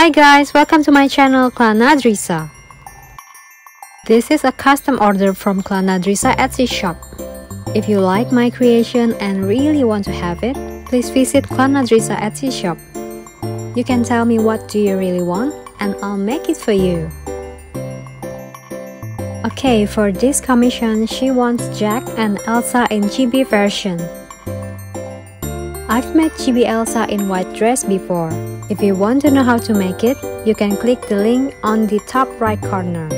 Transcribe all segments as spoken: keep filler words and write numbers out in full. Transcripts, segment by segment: Hi guys, welcome to my channel Clanadrisa. This is a custom order from Clanadrisa Etsy shop. If you like my creation and really want to have it, please visit Clanadrisa Etsy shop. You can tell me what do you really want and I'll make it for you. Okay, for this commission, she wants Jack and Elsa in Chibi version. I've made Chibi Elsa in white dress before. If you want to know how to make it, you can click the link on the top right corner.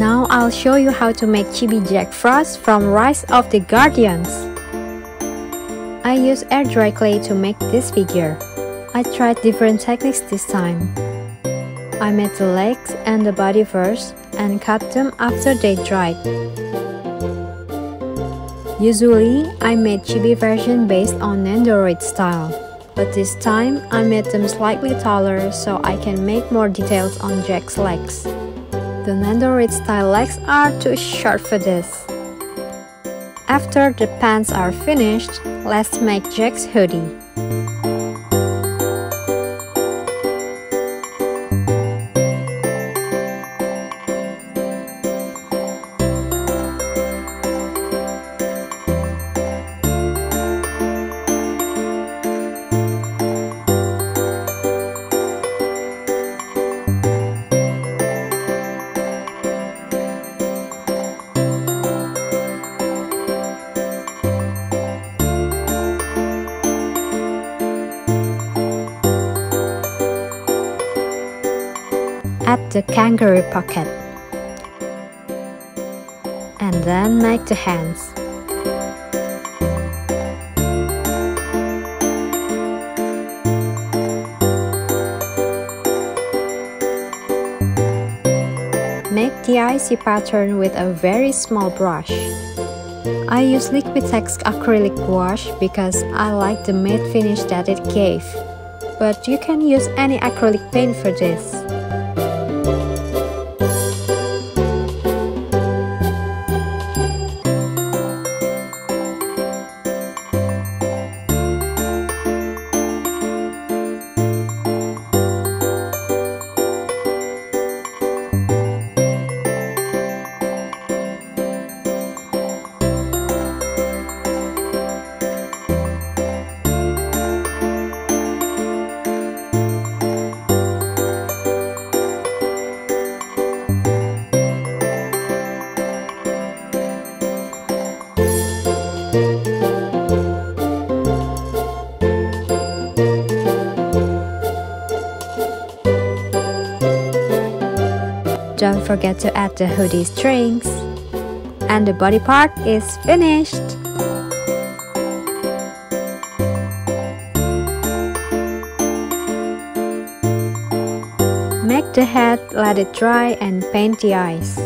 Now I'll show you how to make Chibi Jack Frost from Rise of the Guardians. I use air dry clay to make this figure. I tried different techniques this time. I made the legs and the body first and cut them after they dried. Usually, I made Chibi version based on Nendoroid style, but this time I made them slightly taller so I can make more details on Jack's legs. The Nendoroid style legs are too short for this. After the pants are finished, let's make Jack's hoodie. Add the kangaroo pocket and then make the hands. Make the icy pattern with a very small brush. I use Liquitex acrylic wash because I like the matte finish that it gave, but you can use any acrylic paint for this. Don't forget to add the hoodie strings. And the body part is finished! Make the head, let it dry and paint the eyes.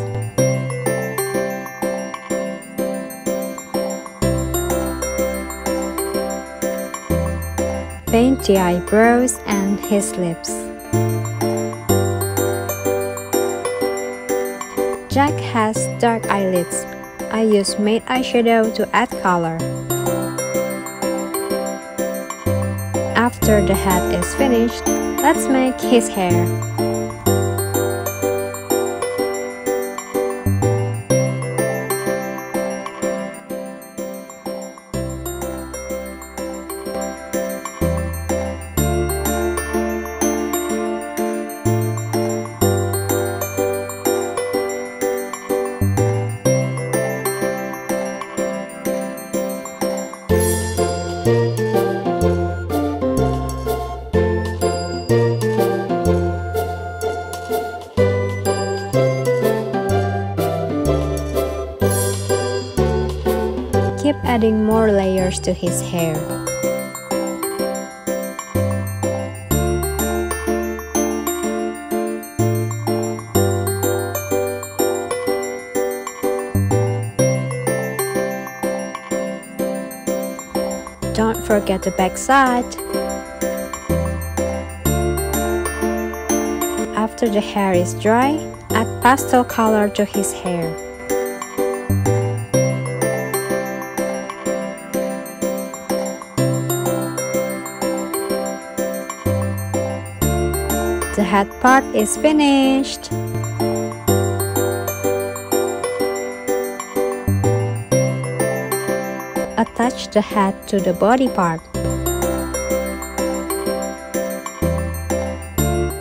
Paint the eyebrows and his lips. Jack has dark eyelids. I use matte eyeshadow to add color. After the head is finished, let's make his hair. Keep adding more layers to his hair. Don't forget the back side. After the hair is dry, add pastel color to his hair. The head part is finished. Attach the head to the body part.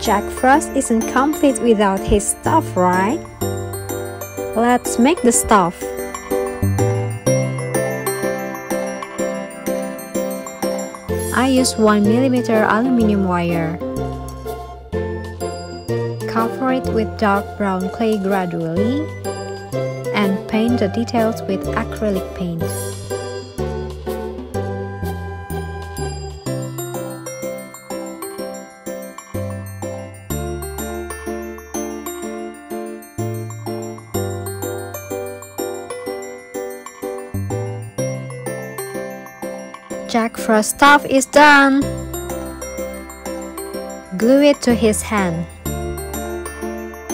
Jack Frost isn't complete without his stuff, right? Let's make the stuff. I use one millimeter aluminum wire. Cover it with dark brown clay gradually and paint the details with acrylic paint. Jack Frost's stuff is done! Glue it to his hand.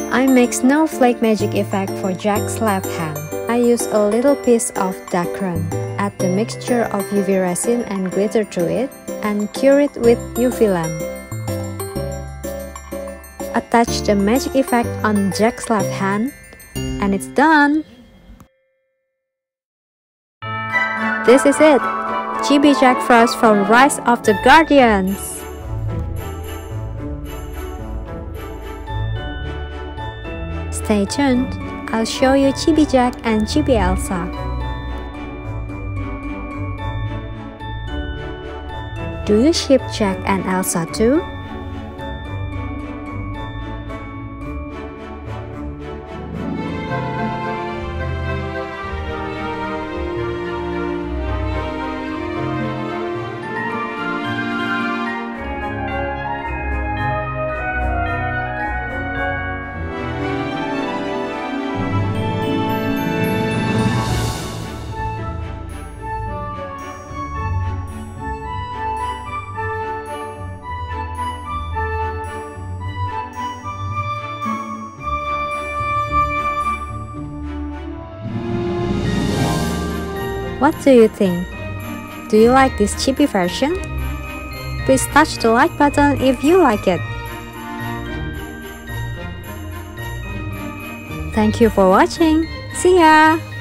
I make snowflake magic effect for Jack's left hand. I use a little piece of Dacron. Add the mixture of U V resin and glitter to it and cure it with U V lamp. Attach the magic effect on Jack's left hand and it's done! This is it! Chibi Jack Frost from Rise of the Guardians! Stay tuned, I'll show you Chibi Jack and Chibi Elsa. Do you ship Jack and Elsa too? What do you think? Do you like this chibi version? Please touch the like button if you like it. Thank you for watching. See ya!